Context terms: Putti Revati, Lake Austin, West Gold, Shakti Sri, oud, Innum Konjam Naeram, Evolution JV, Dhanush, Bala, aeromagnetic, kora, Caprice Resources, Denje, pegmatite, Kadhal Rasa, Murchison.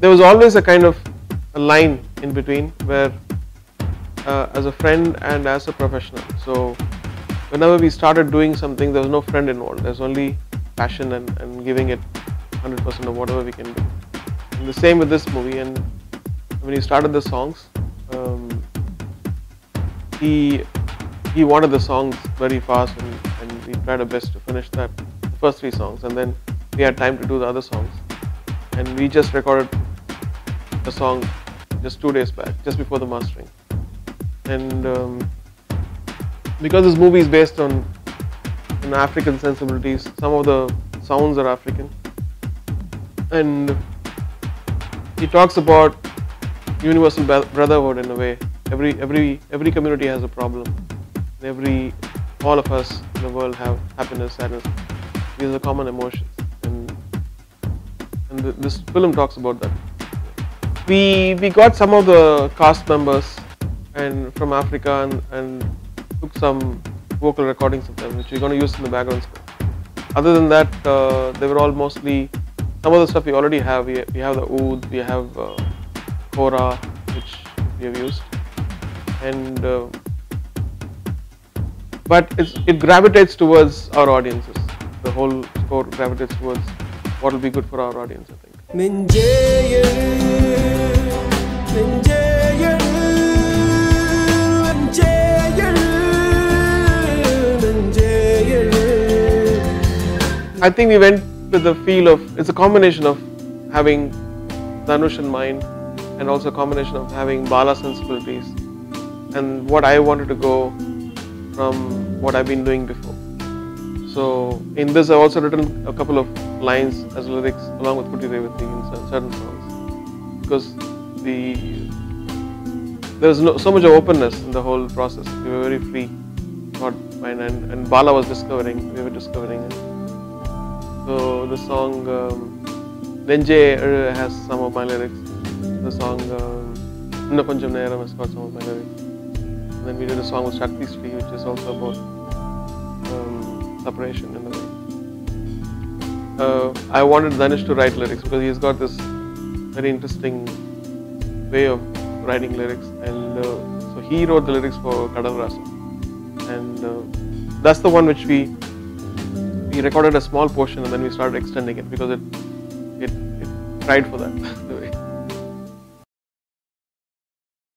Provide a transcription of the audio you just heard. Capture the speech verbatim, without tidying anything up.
There was always a kind of a line in between where uh, as a friend and as a professional. So whenever we started doing something, there was no friend involved. There's only passion and, and giving it one hundred percent of whatever we can do. And the same with this movie. And when he started the songs, um, he he wanted the songs very fast, and, and we tried our best to finish that the first three songs, and then we had time to do the other songs. And we just recorded the song just two days back, just before the mastering. And um, because this movie is based on, on African sensibilities, some of the sounds are African. And he talks about universal brotherhood in a way. Every every every community has a problem. And every all of us in the world have happiness, sadness. These are common emotions. And and th this film talks about that. We, we got some of the cast members and from Africa and, and took some vocal recordings of them, which we're going to use in the background score. Other than that, uh, they were all mostly, some of the stuff we already have. We, we have the oud, we have uh, kora, which we have used. And uh, but it's, it gravitates towards our audiences. The whole score gravitates towards what will be good for our audience, I think. I think we went with the feel of, it's a combination of having Dhanush in mind and also a combination of having Bala sensibilities and what I wanted to go from what I've been doing before. So in this I've also written a couple of lines as lyrics along with Putti Revati in certain songs, because the there was no, so much of openness in the whole process. We were very free, not mine, and, and Bala was discovering, we were discovering it. So the song Denje um, has some of my lyrics, the song Innum Konjam Naeram has got some of my lyrics. And then we did a song with Shakti Sri, which is also about separation in a way. Uh, I wanted Dhanush to write lyrics because he's got this very interesting way of writing lyrics, and uh, so he wrote the lyrics for Kadhal Rasa, and uh, that's the one which we we recorded a small portion and then we started extending it because it it, it tried for that.